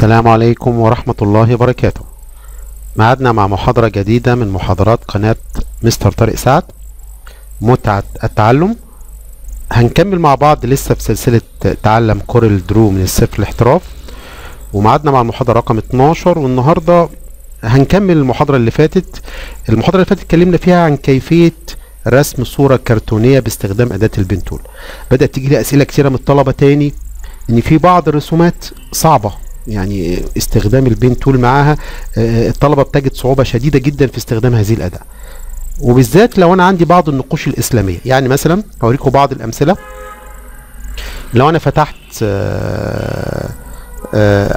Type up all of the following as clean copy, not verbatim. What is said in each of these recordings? السلام عليكم ورحمة الله وبركاته. معادنا مع محاضرة جديدة من محاضرات قناة مستر طارق سعد، متعة التعلم. هنكمل مع بعض لسه في سلسلة تعلم كورل درو من الصفر للاحتراف، ومعادنا مع المحاضرة رقم 12. والنهاردة هنكمل المحاضرة اللي فاتت اتكلمنا فيها عن كيفية رسم صورة كرتونية باستخدام أداة البنتول. بدأت تيجي لي أسئلة كتيرة من الطلبة تاني إن في بعض الرسومات صعبة، يعني استخدام البين تول معاها الطلبة بتجد صعوبة شديدة جدا في استخدام هذه الأداة، وبالذات لو أنا عندي بعض النقوش الإسلامية. يعني مثلا هوريكم بعض الأمثلة. لو أنا فتحت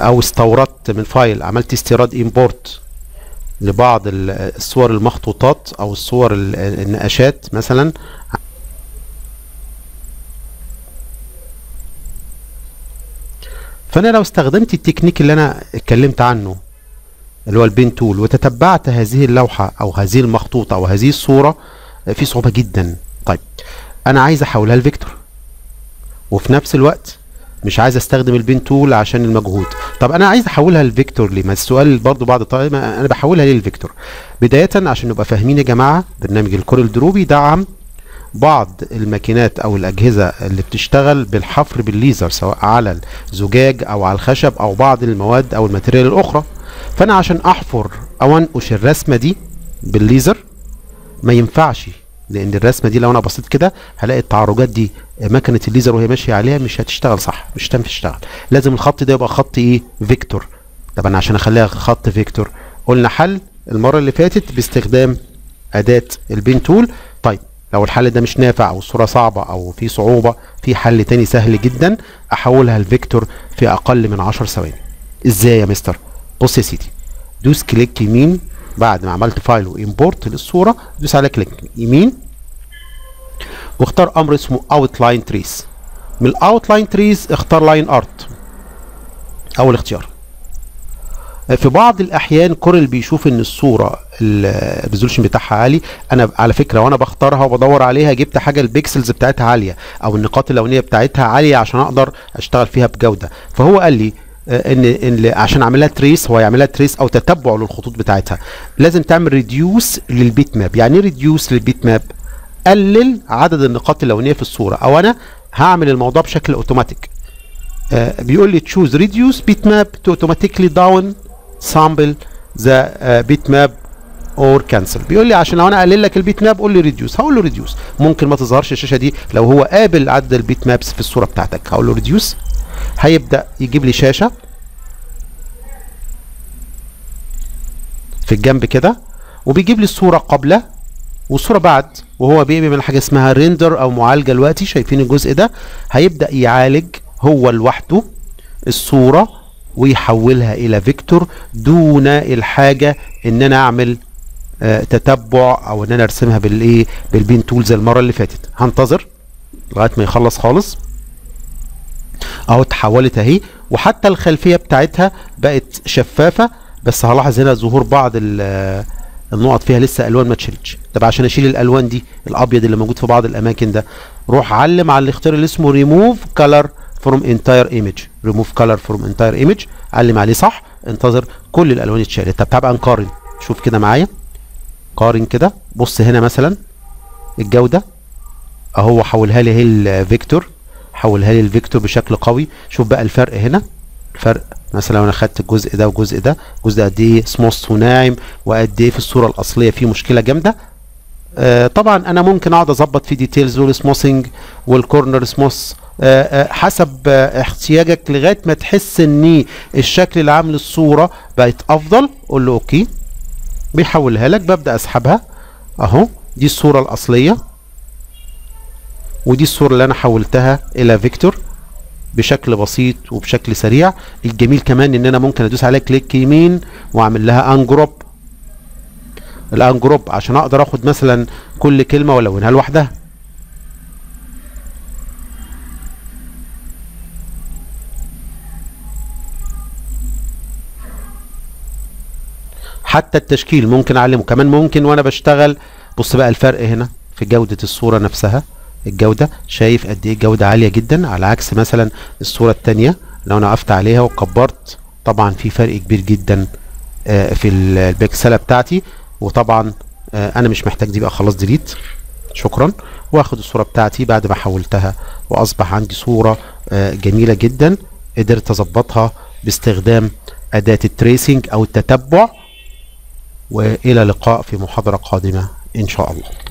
أو استوردت من فايل، عملت استيراد إمبورت لبعض الصور المخطوطات أو الصور النقاشات مثلا، فانا لو استخدمت التكنيك اللي انا اتكلمت عنه اللي هو البين تول وتتبعت هذه اللوحه او هذه المخطوطه او هذه الصوره، في صعوبه جدا. طيب انا عايز احولها لفيكتور، وفي نفس الوقت مش عايز استخدم البين تول عشان المجهود. طب انا عايز احولها لفيكتور ليه؟ ما السؤال برضو بعض الطلبه، انا بحولها ليه لفيكتور؟ بدايه عشان نبقى فاهمين يا جماعه، برنامج الكورل درو بيدعم بعض الماكينات او الاجهزه اللي بتشتغل بالحفر بالليزر، سواء على الزجاج او على الخشب او بعض المواد او الماتيريال الاخرى. فانا عشان احفر او انقش الرسمه دي بالليزر ما ينفعش، لان الرسمه دي لو انا بصيت كده هلاقي التعرجات دي ماكينه الليزر وهي ماشيه عليها مش هتشتغل صح، مش هتشتغل. لازم الخط ده يبقى خط ايه؟ فيكتور. طب انا عشان اخليها خط فيكتور قلنا حل المره اللي فاتت باستخدام اداه البين تول. طيب لو الحل ده مش نافع او الصوره صعبه او في صعوبه، في حل تاني سهل جدا، احولها لفيكتور في اقل من 10 ثواني. ازاي يا مستر؟ بص يا سيدي، دوس كليك يمين بعد ما عملت فايل وامبورت للصوره، دوس على كليك يمين واختار امر اسمه اوت لاين تريز. من الاوت لاين تريز اختار لاين ارت اول اختيار. في بعض الاحيان كورل بيشوف ان الصوره الريزولوشن بتاعها عالي. انا على فكره وانا بختارها وبدور عليها جبت حاجه البيكسلز بتاعتها عاليه او النقاط اللونيه بتاعتها عاليه عشان اقدر اشتغل فيها بجوده. فهو قال لي ان عشان اعملها تريس، هو يعملها تريس او تتبع للخطوط بتاعتها، لازم تعمل ريديوس للبيت ماب. يعني ايه ريديوس للبيت ماب؟ قلل عدد النقاط اللونيه في الصوره، او انا هعمل الموضوع بشكل اوتوماتيك. بيقول لي تشوز ريديوس بيت ماب تو اوتوماتيكلي داون سامبل ذا بيت ماب اور كانسل. بيقول لي عشان لو انا اقلل لك البيت ماب قول لي ريديوس، هقول له ريديوس. ممكن ما تظهرش الشاشه دي لو هو قابل عدد البيت مابس في الصوره بتاعتك، هقول له ريديوس. هيبدا يجيب لي شاشه في الجنب كده، وبيجيب لي الصوره قبل والصوره بعد، وهو بيعمل حاجه اسمها ريندر او معالجه. دلوقتي شايفين الجزء ده، هيبدا يعالج هو لوحده الصوره ويحولها الى فيكتور دون الحاجه ان انا اعمل تتبع او ان انا ارسمها بالايه؟ بالبين تول زي المره اللي فاتت. هنتظر لغايه ما يخلص خالص. اهو اتحولت اهي، وحتى الخلفيه بتاعتها بقت شفافه، بس هلاحظ هنا ظهور بعض النقط فيها لسه الوان ما اتشالتش. طب عشان اشيل الالوان دي الابيض اللي موجود في بعض الاماكن ده، روح علم على الاختيار اللي اسمه ريموف كلر from entire image. remove color from entire image، علم عليه صح، انتظر كل الالوان اتشالت. طب تعال نقارن، شوف كده معايا، قارن كده. بص هنا مثلا الجوده اهو، حولها لي اهي الفيكتور، حولها لي الفيكتور بشكل قوي. شوف بقى الفرق هنا، الفرق مثلا لو انا خدت الجزء ده والجزء ده، الجزء ده قد ايه سموث وناعم وقد ايه في الصوره الاصليه فيه مشكله جامده. طبعا انا ممكن اقعد اظبط في ديتيلز والسموثنج والكورنر سموث حسب احتياجك لغايه ما تحس ان الشكل اللي عامل الصوره بقت افضل. قول له اوكي، بيحولها لك. ببدا اسحبها اهو، دي الصوره الاصليه ودي الصوره اللي انا حولتها الى فيكتور بشكل بسيط وبشكل سريع. الجميل كمان ان انا ممكن ادوس على كليك يمين واعمل لها انجروب. الانجروب عشان اقدر اخد مثلا كل كلمه والونها لوحدها. حتى التشكيل ممكن اعلمه كمان، ممكن وانا بشتغل. بص بقى الفرق هنا في جودة الصورة نفسها، الجودة شايف قد ايه الجودة عالية جدا، على عكس مثلا الصورة التانية لو انا وقفت عليها وكبرت طبعا في فرق كبير جدا في البكسله بتاعتي. وطبعا انا مش محتاج دي بقى، خلاص ديليت، شكرا. واخد الصوره بتاعتي بعد ما حولتها، واصبح عندي صوره جميله جدا قدرت اظبطها باستخدام اداه التريسنج او التتبع. والى اللقاء في محاضره قادمه ان شاء الله.